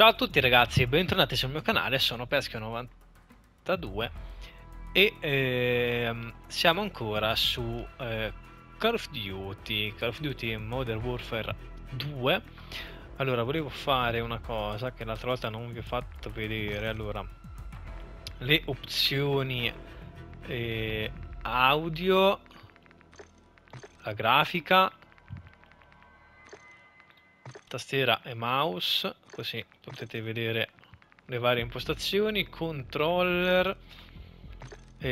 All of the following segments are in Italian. Ciao a tutti ragazzi e bentornati sul mio canale, sono Peskio92 e siamo ancora su Call of Duty Modern Warfare 2. Allora, volevo fare una cosa che l'altra volta non vi ho fatto vedere. Allora, le opzioni audio, la grafica, tastiera e mouse, così potete vedere le varie impostazioni, controller,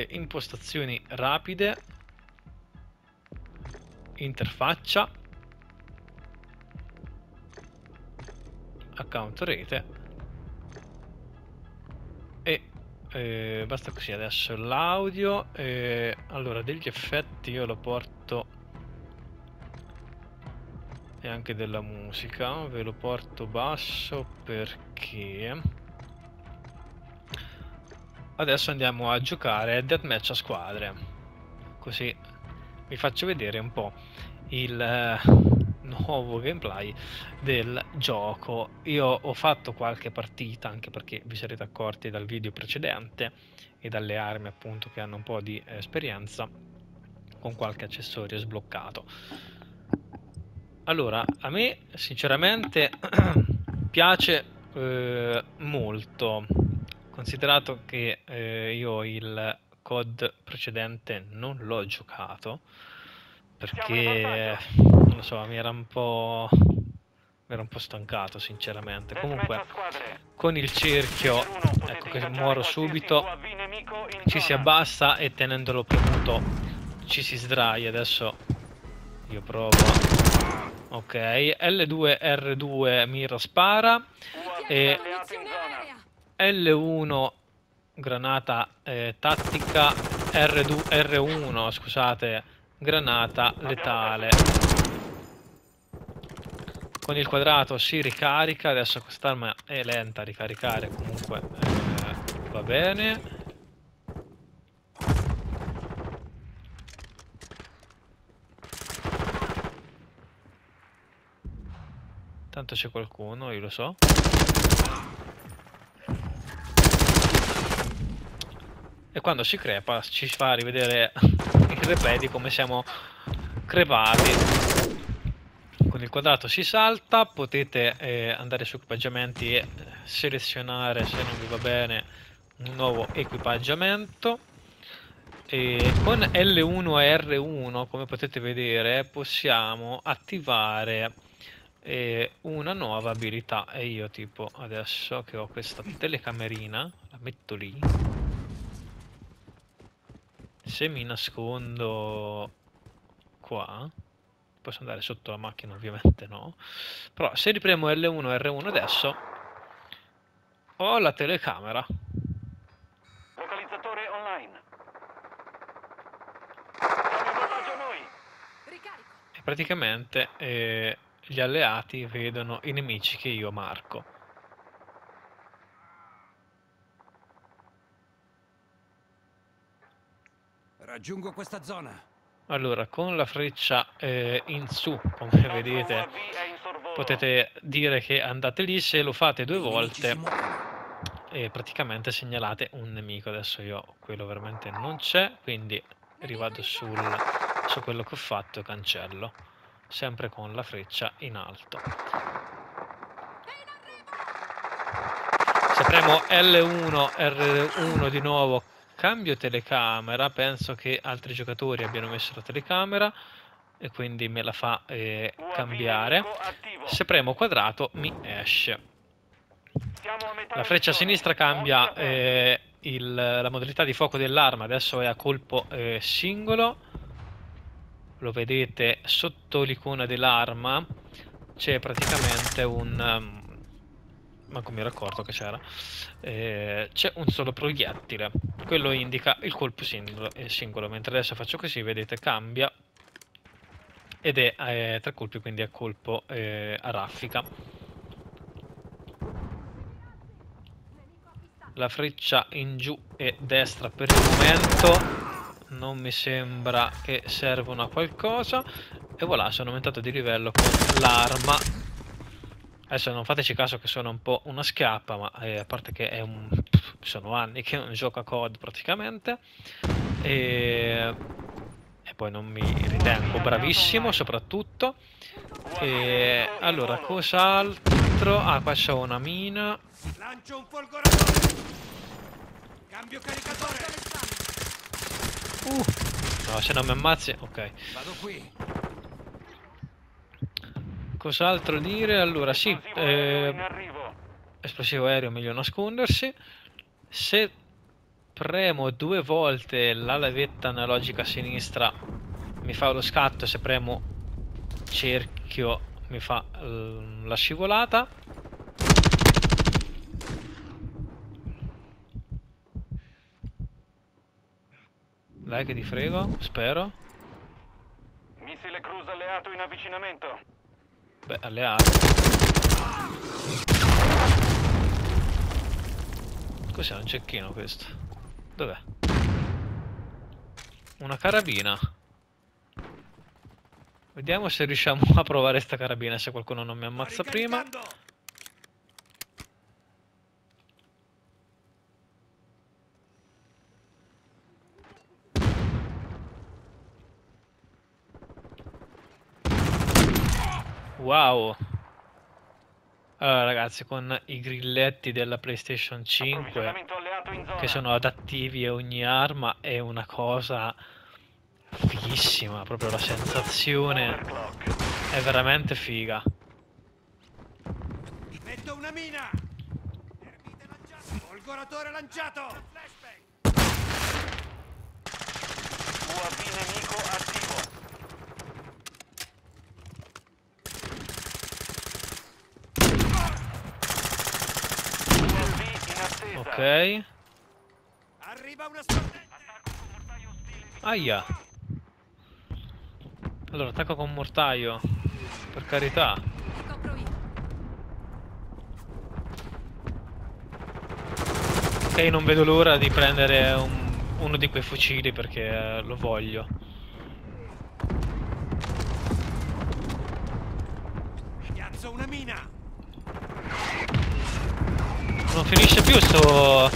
impostazioni rapide, interfaccia, account rete e basta così. Adesso l'audio, allora degli effetti io lo porto, e anche della musica ve lo porto basso, perché adesso andiamo a giocare deathmatch a squadre, così vi faccio vedere un po' il nuovo gameplay del gioco. Io ho fatto qualche partita, anche perché vi sarete accorti dal video precedente e dalle armi appunto che hanno un po' di esperienza, con qualche accessorio sbloccato. Allora, a me sinceramente piace molto, considerato che io il COD precedente non l'ho giocato, perché non lo so, mi era un po' stancato sinceramente. Comunque con il cerchio, ecco che muoro subito, ci si abbassa e tenendolo premuto ci si sdraia. Adesso io provo. Ok, L2 R2 mira, spara, e L1 granata tattica, R1 scusate, granata letale. Con il quadrato si ricarica. Adesso quest'arma è lenta a ricaricare, comunque va bene. Tanto c'è qualcuno, io lo so. E quando si crepa ci fa rivedere i crepè di come siamo crepati. Con il quadrato si salta, potete andare su equipaggiamenti e selezionare, se non vi va bene, un nuovo equipaggiamento. E con L1 e R1, come potete vedere, possiamo attivare una nuova abilità. E io tipo adesso che ho questa telecamerina la metto lì, se mi nascondo qua posso andare sotto la macchina, ovviamente no, però se ripremo L1 e R1 adesso ho la telecamera. Localizzatore online. E praticamente gli alleati vedono i nemici che io marco. Raggiungo questa zona. Allora, con la freccia in su, come vedete, potete dire che andate lì. Se lo fate due volte e praticamente segnalate un nemico. Adesso io quello veramente non c'è, quindi rivado su quello che ho fatto e cancello, sempre con la freccia in alto. Se premo L1 R1 di nuovo cambio telecamera. Penso che altri giocatori abbiano messo la telecamera e quindi me la fa cambiare. Se premo quadrato mi esce. La freccia a sinistra cambia la modalità di fuoco dell'arma. Adesso è a colpo singolo, lo vedete sotto l'icona dell'arma, c'è praticamente un... manco mi ero accorto che c'era, c'è un solo proiettile, quello indica il colpo singolo, mentre adesso faccio così, vedete, cambia ed è tre colpi, quindi è colpo a raffica. La freccia in giù e destra per il momento non mi sembra che servano a qualcosa. E voilà, sono aumentato di livello con l'arma. Adesso non fateci caso che sono un po' una schiappa, ma a parte che è sono anni che non gioco a COD praticamente, e poi non mi ritengo bravissimo soprattutto. E allora, cos'altro? Ah, qua c'ho una mina. Lancio un folgoratore. Cambio caricatore. No, se non mi ammazzi, ok. Vado qui. Cos'altro dire? Allora sì, esplosivo aereo, meglio nascondersi. Se premo due volte la levetta analogica a sinistra mi fa lo scatto, se premo cerchio mi fa la scivolata. Dai che ti frego, spero. Missile cruise alleato in avvicinamento. Beh, alleato. Cos'è, un cecchino questo? Dov'è? Una carabina. Vediamo se riusciamo a provare sta carabina, se qualcuno non mi ammazza prima. Wow. Allora ragazzi, con i grilletti della PlayStation 5 che sono adattivi a ogni arma è una cosa fighissima, proprio la sensazione è veramente figa. Metto una mina. Ermite lanciato. Folgoratore lanciato. UAV nemico attivo. Ok. Arriva una sortente. Attacco con mortaio ostile. Aia. Allora, attacco con mortaio. Per carità. Ok, non vedo l'ora di prendere uno di quei fucili perché lo voglio. Piazzo una mina. Non finisce più sto...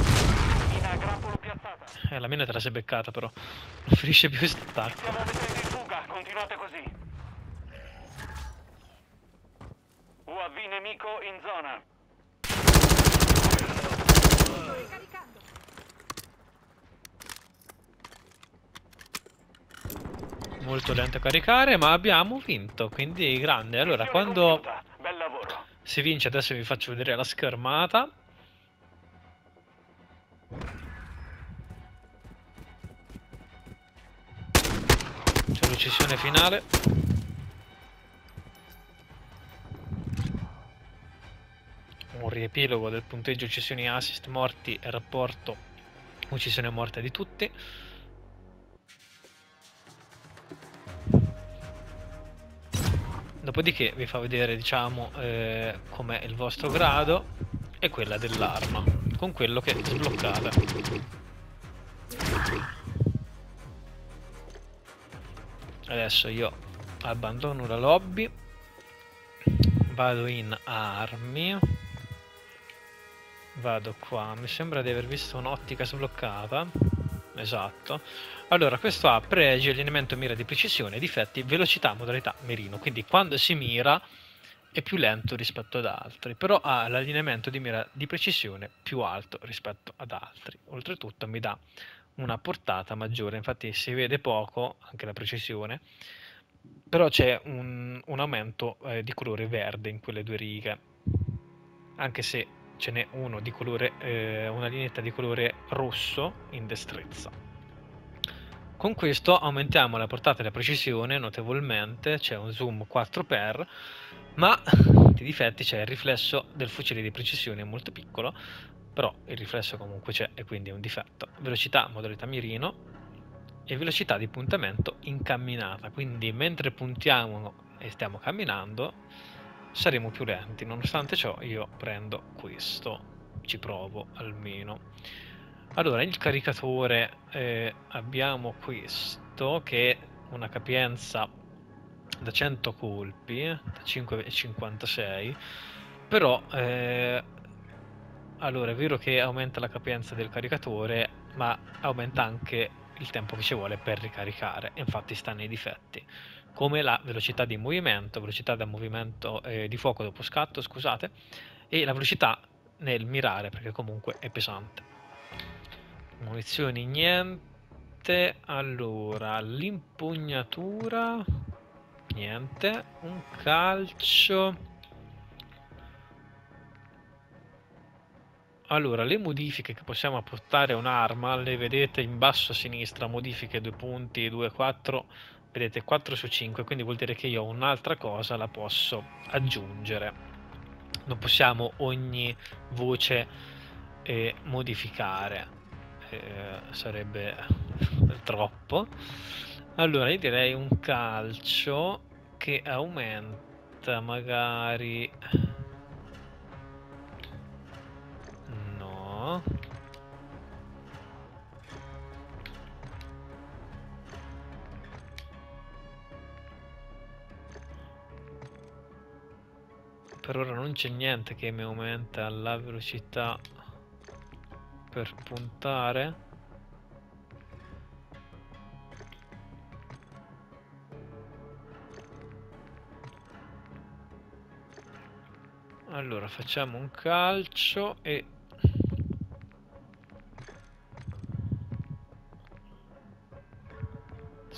la mina te la sei beccata però. Non finisce più sto attacco. Siamo a mettere in fuga, continuate così. UAV nemico in zona. Sto ricaricando. Molto lento a caricare, ma abbiamo vinto, quindi grande. Allora, quando si vince, adesso vi faccio vedere la schermata. C'è l'uccisione finale. Un riepilogo del punteggio uccisioni, assist, morti e rapporto uccisione morte di tutti. Dopodiché vi fa vedere, diciamo, com'è il vostro grado e quella dell'arma con quello che sbloccate. Adesso io abbandono la lobby, vado in armi, vado qua, mi sembra di aver visto un'ottica sbloccata, esatto. Allora, questo ha pregi, allineamento mira di precisione, difetti, velocità, modalità mirino, quindi quando si mira è più lento rispetto ad altri, però ha l'allineamento di mira di precisione più alto rispetto ad altri, oltretutto mi dà una portata maggiore, infatti si vede poco anche la precisione, però c'è un aumento di colore verde in quelle due righe, anche se ce n'è uno di colore, una lineetta di colore rosso in destrezza. Con questo aumentiamo la portata e la precisione notevolmente, c'è un zoom 4x, ma di difetti c'è il riflesso del fucile di precisione molto piccolo, però il riflesso comunque c'è e quindi è un difetto. Velocità, modalità mirino e velocità di puntamento in camminata, quindi mentre puntiamo e stiamo camminando saremo più lenti. Nonostante ciò io prendo questo, ci provo almeno. Allora, il caricatore, abbiamo questo che è una capienza da 100 colpi, da 5,56, Però allora è vero che aumenta la capienza del caricatore, ma aumenta anche il tempo che ci vuole per ricaricare. Infatti sta nei difetti, come la velocità di movimento, velocità da movimento di fuoco dopo scatto, scusate, e la velocità nel mirare, perché comunque è pesante. Munizioni niente, allora l'impugnatura niente, un calcio. Allora, le modifiche che possiamo apportare a un'arma le vedete in basso a sinistra, modifiche 2 punti, 2, 4, vedete 4 su 5, quindi vuol dire che io un'altra cosa la posso aggiungere. Non possiamo ogni voce modificare, sarebbe troppo. Allora, io direi un calcio che aumenta magari... Per ora non c'è niente che mi aumenta la velocità per puntare. Allora facciamo un calcio e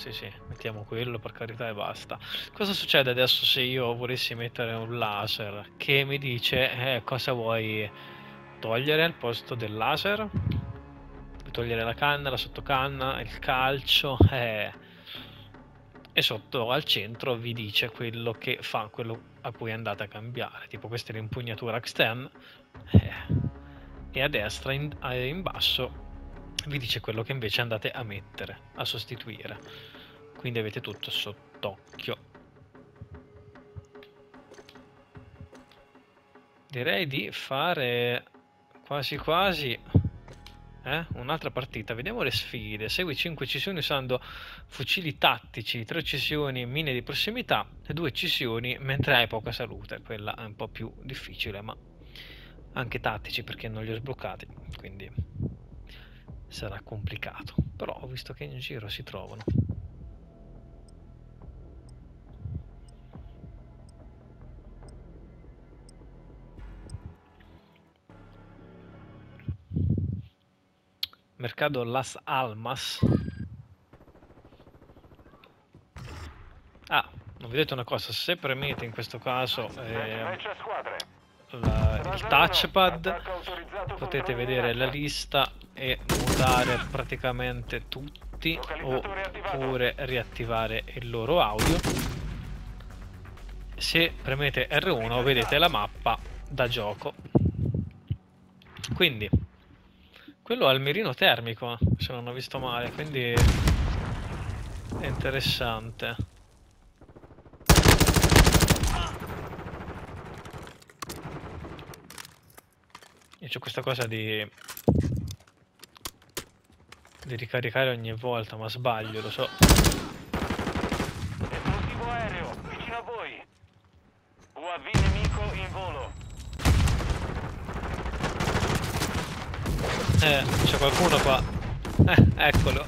sì, mettiamo quello, per carità, e basta. Cosa succede adesso se io volessi mettere un laser che mi dice cosa vuoi togliere al posto del laser? Vuoi togliere la canna, la sottocanna, il calcio, e sotto al centro vi dice quello che fa, quello a cui andate a cambiare. Tipo questa è l'impugnatura X10, e a destra in basso vi dice quello che invece andate a mettere, a sostituire, quindi avete tutto sott'occhio. Direi di fare quasi quasi un'altra partita. Vediamo le sfide. Segui 5 uccisioni usando fucili tattici, 3 uccisioni mine di prossimità e 2 uccisioni mentre hai poca salute. Quella è un po' più difficile, ma anche tattici perché non li ho sbloccati, quindi sarà complicato, però ho visto che in giro si trovano. Mercado Las Almas. Ah, non vedete una cosa, se premete in questo caso il touchpad potete vedere la lista e mutare praticamente tutti, oppure riattivare il loro audio. Se premete R1 vedete la mappa da gioco. Quindi quello ha il mirino termico, se non ho visto male, quindi è interessante. Io c'ho questa cosa di ricaricare ogni volta, ma sbaglio, lo so. Esplosivo aereo, vicino a voi. UAV nemico in volo. C'è qualcuno qua. Eccolo.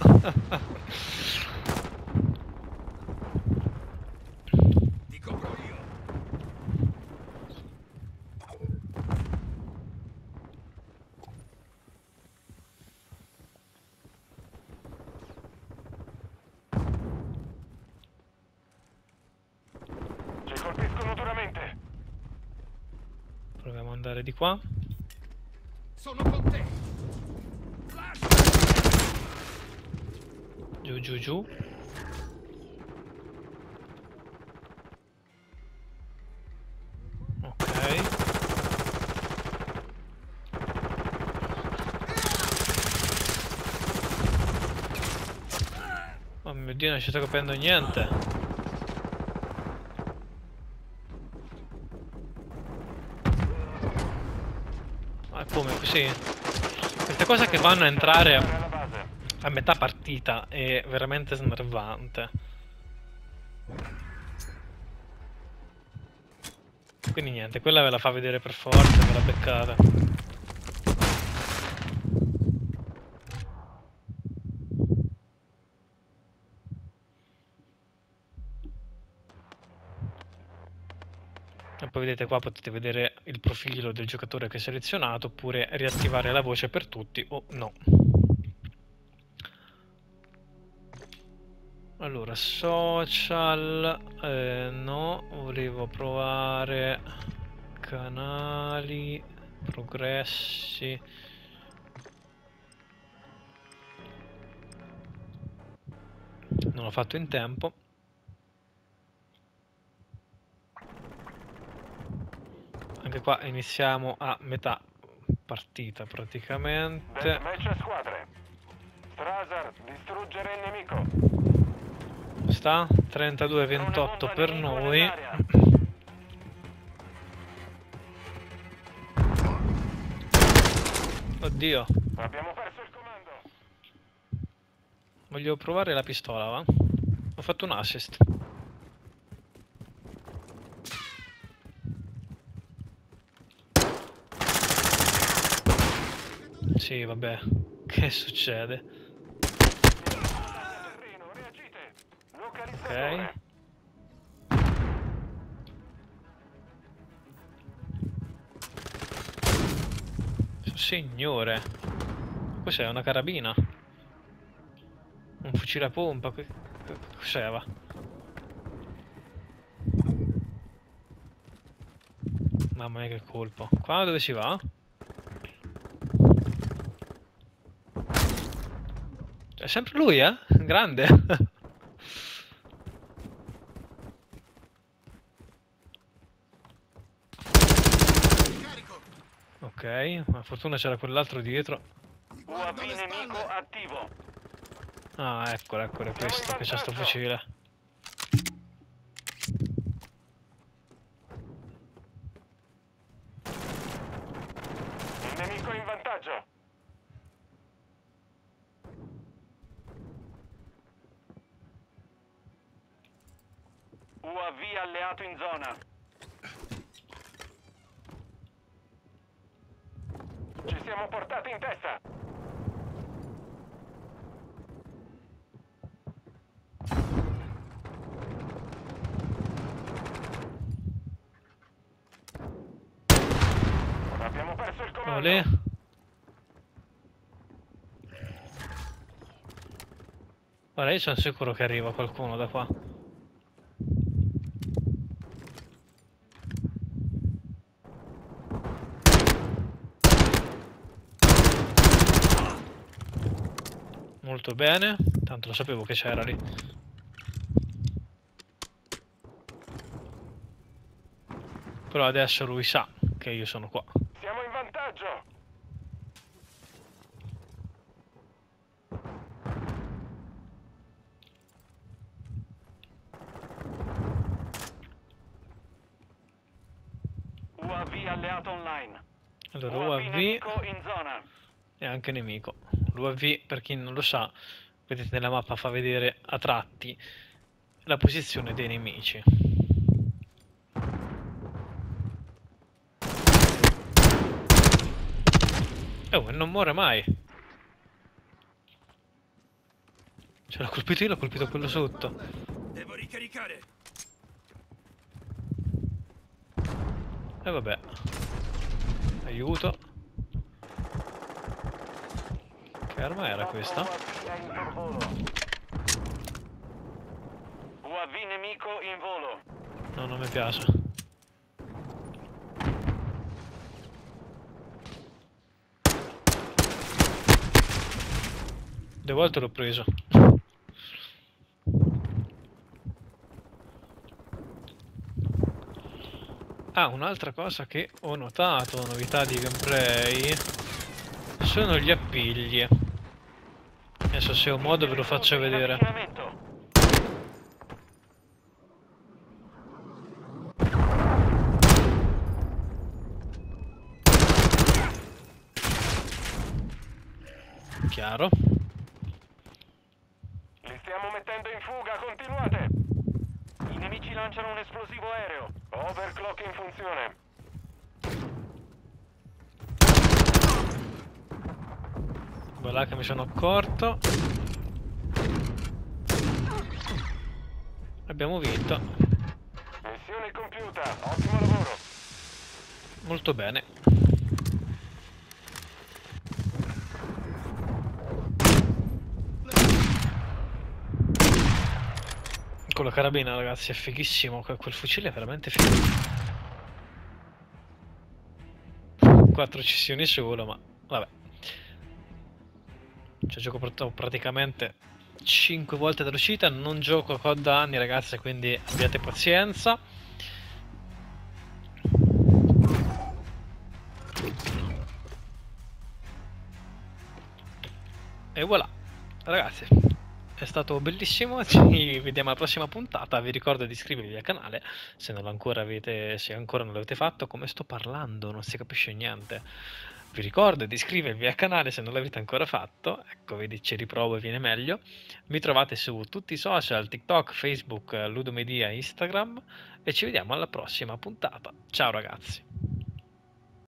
Proviamo ad andare di qua. Sono con te. Giù, giù, giù. Ok. Oh mio Dio, non ci sto capendo niente. Sì, queste cose che vanno a entrare a metà partita è veramente snervante. Quindi niente, quella ve la fa vedere per forza, ve la beccate. E poi vedete qua, potete vedere il profilo del giocatore che è selezionato, oppure riattivare la voce per tutti o no. Allora, social, no, volevo provare canali, progressi. Non l'ho fatto in tempo. Anche qua iniziamo a metà partita praticamente. Match squadre. Strasar, distruggere il nemico. Sta 32-28 per noi. Oddio, abbiamo perso il comando. Voglio provare la pistola, va? Ho fatto un assist. Sì, vabbè, che succede? Ok. Signore, cos'è? Una carabina? Un fucile a pompa? Cos'è, va? Mamma mia, che colpo. Qua dove si va? È sempre lui, eh? Grande. Ok, ma fortuna c'era quell'altro dietro. UAV nemico attivo. Ah, eccola, eccola, questo che c'è sto fucile. Il nemico in vantaggio. UAV alleato in zona. Siamo portati in testa. Abbiamo perso il comando. Olè. Guarda, io sono sicuro che arriva qualcuno da qua. Molto bene, tanto lo sapevo che c'era lì. Però adesso lui sa che io sono qua. Siamo in vantaggio. UAV alleato online. Allora, UAV nemico in zona. E anche nemico. L'UAV, per chi non lo sa, vedete nella mappa fa vedere a tratti la posizione dei nemici. Oh, non muore mai. Ce l'ho colpito io, l'ho colpito quello sotto. Devo ricaricare. E vabbè. Aiuto. Che arma era questa? UAV nemico in volo. No, non mi piace. Due volte l'ho preso. Ah, un'altra cosa che ho notato, novità di gameplay, sono gli appigli. Adesso se ho modo ve lo faccio vedere. Chiaro. Li stiamo mettendo in fuga, continuate. I nemici lanciano un esplosivo aereo. Overclock in funzione. Voilà che mi sono accorto. Abbiamo vinto. Missione compiuta, ottimo lavoro. Molto bene. Con la carabina, ragazzi, è fighissimo. Quel fucile è veramente figo. 4 uccisioni solo, ma vabbè. Cioè, gioco praticamente 5 volte dall'uscita. Non gioco a COD da anni, ragazzi, quindi abbiate pazienza. E voilà, ragazzi. È stato bellissimo, ci vediamo alla prossima puntata, vi ricordo di iscrivervi al canale se, ancora non l'avete fatto, come sto parlando, non si capisce niente. Vi ricordo di iscrivervi al canale se non l'avete ancora fatto, ecco vedi ci riprovo e viene meglio. Mi trovate su tutti i social, TikTok, Facebook, Ludomedia, Instagram e ci vediamo alla prossima puntata. Ciao ragazzi!